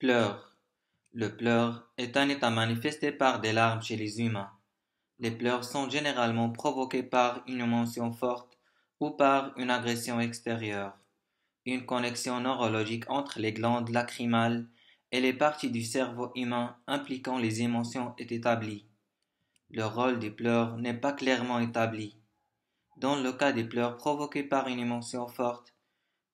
Pleurs. Le pleur est un état manifesté par des larmes chez les humains. Les pleurs sont généralement provoqués par une émotion forte ou par une agression extérieure. Une connexion neurologique entre les glandes lacrymales et les parties du cerveau humain impliquant les émotions est établie. Le rôle des pleurs n'est pas clairement établi. Dans le cas des pleurs provoqués par une émotion forte,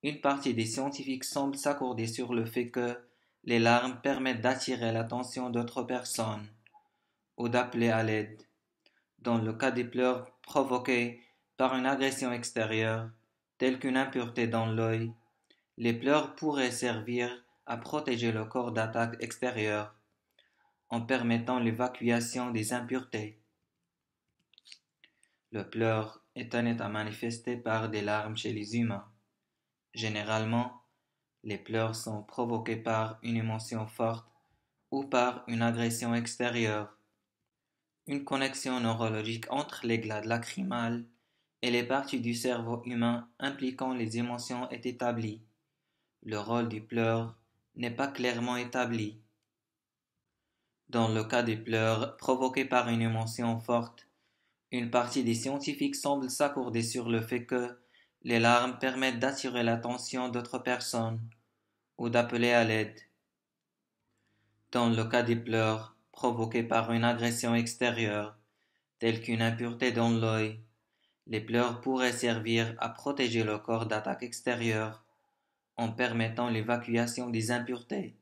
une partie des scientifiques semble s'accorder sur le fait que les larmes permettent d'attirer l'attention d'autres personnes ou d'appeler à l'aide. Dans le cas des pleurs provoqués par une agression extérieure, telle qu'une impureté dans l'œil, les pleurs pourraient servir à protéger le corps d'attaques extérieures en permettant l'évacuation des impuretés. Le pleur est un état manifesté par des larmes chez les humains. Généralement, les pleurs sont provoqués par une émotion forte ou par une agression extérieure. Une connexion neurologique entre les glandes lacrymales et les parties du cerveau humain impliquant les émotions est établie. Le rôle du pleur n'est pas clairement établi. Dans le cas des pleurs provoqués par une émotion forte, une partie des scientifiques semble s'accorder sur le fait que les larmes permettent d'attirer l'attention d'autres personnes ou d'appeler à l'aide. Dans le cas des pleurs provoqués par une agression extérieure, telle qu'une impureté dans l'œil, les pleurs pourraient servir à protéger le corps d'attaques extérieures en permettant l'évacuation des impuretés.